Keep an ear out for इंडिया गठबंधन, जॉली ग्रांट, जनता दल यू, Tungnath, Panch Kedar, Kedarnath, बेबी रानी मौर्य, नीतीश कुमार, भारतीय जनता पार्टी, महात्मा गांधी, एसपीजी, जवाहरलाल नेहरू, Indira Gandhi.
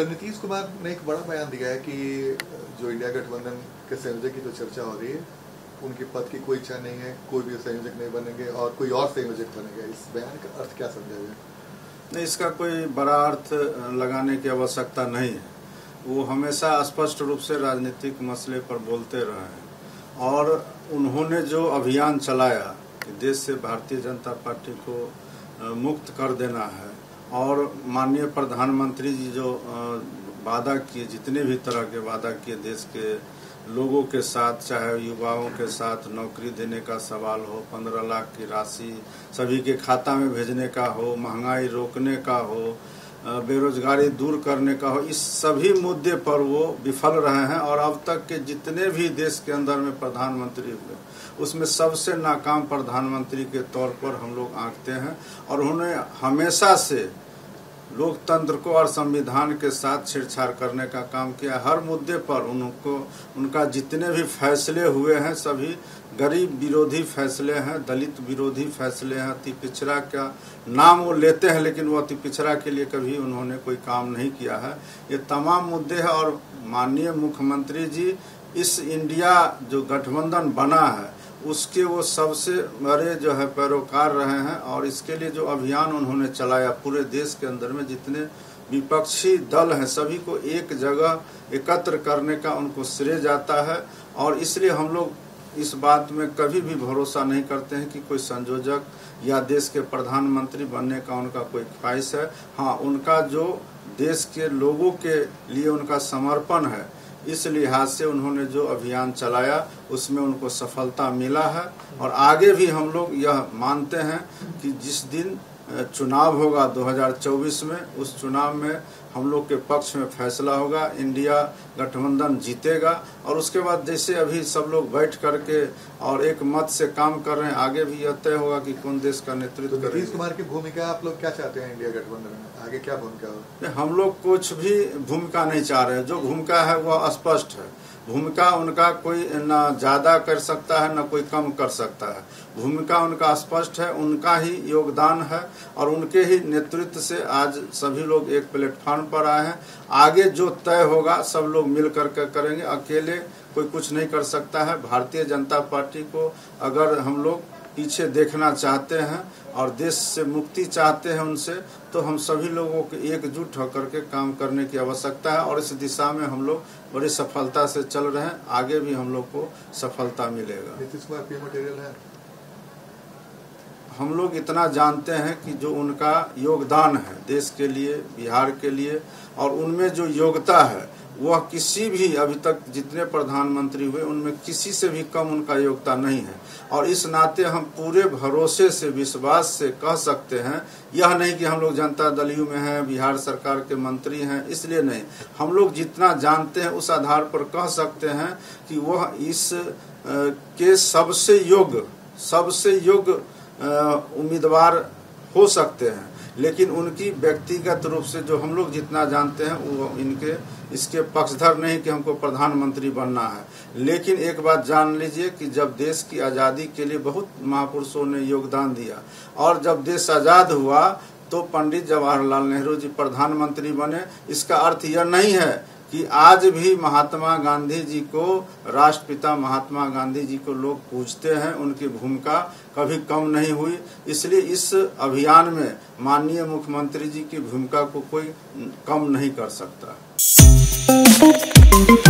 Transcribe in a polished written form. Sir, नीतीश कुमार ने एक बड़ा बयान दिया है कि जो इंडिया गठबंधन के संयोजक की जो चर्चा हो रही है उनके पद की कोई इच्छा नहीं है, कोई भी संयोजक नहीं बनेंगे और कोई और संयोजक बनेगा। इस बयान का अर्थ क्या समझा जाए? नहीं, इसका कोई बड़ा अर्थ लगाने की आवश्यकता नहीं है। वो हमेशा स्पष्ट रूप से राजनीतिक मसले पर बोलते रहे हैं और उन्होंने जो अभियान चलाया कि देश से भारतीय जनता पार्टी को मुक्त कर देना है और माननीय प्रधानमंत्री जी जो वादा किए, जितने भी तरह के वादा किए देश के लोगों के साथ, चाहे युवाओं के साथ नौकरी देने का सवाल हो, 15 लाख की राशि सभी के खाता में भेजने का हो, महंगाई रोकने का हो, बेरोजगारी दूर करने का हो, इस सभी मुद्दे पर वो विफल रहे हैं। और अब तक के जितने भी देश के अंदर में प्रधानमंत्री हुए उसमें सबसे नाकाम प्रधानमंत्री के तौर पर हम लोग आंकते हैं। और उन्होंने हमेशा से लोकतंत्र को और संविधान के साथ छेड़छाड़ करने का काम किया। हर मुद्दे पर उनको उनका जितने भी फैसले हुए हैं सभी गरीब विरोधी फैसले हैं, दलित विरोधी फैसले हैं, अति पिछड़ा का नाम वो लेते हैं लेकिन वो अति पिछड़ा के लिए कभी उन्होंने कोई काम नहीं किया है। ये तमाम मुद्दे हैं। और माननीय मुख्यमंत्री जी, इस इंडिया जो गठबंधन बना है उसके वो सबसे बड़े जो है पैरोकार रहे हैं। और इसके लिए जो अभियान उन्होंने चलाया पूरे देश के अंदर में जितने विपक्षी दल हैं सभी को एक जगह एकत्र करने का उनको श्रेय जाता है। और इसलिए हम लोग इस बात में कभी भी भरोसा नहीं करते हैं कि कोई संयोजक या देश के प्रधानमंत्री बनने का उनका कोई ख्वाहिश है। हाँ, उनका जो देश के लोगों के लिए उनका समर्पण है, इस लिहाज से उन्होंने जो अभियान चलाया उसमें उनको सफलता मिला है। और आगे भी हम लोग यह मानते हैं कि जिस दिन चुनाव होगा 2024 में, उस चुनाव में हम लोग के पक्ष में फैसला होगा, इंडिया गठबंधन जीतेगा। और उसके बाद जैसे अभी सब लोग बैठ करके और एक मत से काम कर रहे हैं, आगे भी यह तय होगा कि कौन देश का नेतृत्व करेगा। नीतीश कुमार की भूमिका आप लोग क्या चाहते हैं इंडिया गठबंधन में, आगे क्या भूमिका होगी? हम लोग कुछ भी भूमिका नहीं चाह रहे हैं। जो भूमिका है वह स्पष्ट है। भूमिका उनका कोई ना ज़्यादा कर सकता है ना कोई कम कर सकता है। भूमिका उनका स्पष्ट है, उनका ही योगदान है और उनके ही नेतृत्व से आज सभी लोग एक प्लेटफॉर्म पर आए हैं। आगे जो तय होगा सब लोग मिल कर करेंगे, अकेले कोई कुछ नहीं कर सकता है। भारतीय जनता पार्टी को अगर हम लोग पीछे देखना चाहते हैं और देश से मुक्ति चाहते हैं उनसे, तो हम सभी लोगों को एकजुट होकर के काम करने की आवश्यकता है। और इस दिशा में हम लोग बड़ी सफलता से चल रहे हैं, आगे भी हम लोग को सफलता मिलेगा। नीतीश कुमार पीएम मटेरियल है, हम लोग इतना जानते हैं कि जो उनका योगदान है देश के लिए, बिहार के लिए, और उनमें जो योग्यता है वह किसी भी अभी तक जितने प्रधानमंत्री हुए उनमें किसी से भी कम उनका योग्यता नहीं है। और इस नाते हम पूरे भरोसे से, विश्वास से कह सकते हैं, यह नहीं कि हम लोग जनता दल यू में हैं, बिहार सरकार के मंत्री हैं, इसलिए नहीं। हम लोग जितना जानते हैं उस आधार पर कह सकते हैं कि वह इस के सबसे योग्य उम्मीदवार हो सकते हैं। लेकिन उनकी व्यक्तिगत रूप से जो हम लोग जितना जानते हैं वो इनके इसके पक्षधर नहीं कि हमको प्रधानमंत्री बनना है। लेकिन एक बात जान लीजिए कि जब देश की आज़ादी के लिए बहुत महापुरुषों ने योगदान दिया और जब देश आज़ाद हुआ तो पंडित जवाहरलाल नेहरू जी प्रधानमंत्री बने। इसका अर्थ यह नहीं है कि आज भी महात्मा गांधी जी को, राष्ट्रपिता महात्मा गांधी जी को लोग पूजते हैं, उनकी भूमिका कभी कम नहीं हुई। इसलिए इस अभियान में माननीय मुख्यमंत्री जी की भूमिका को कोई कम नहीं कर सकता।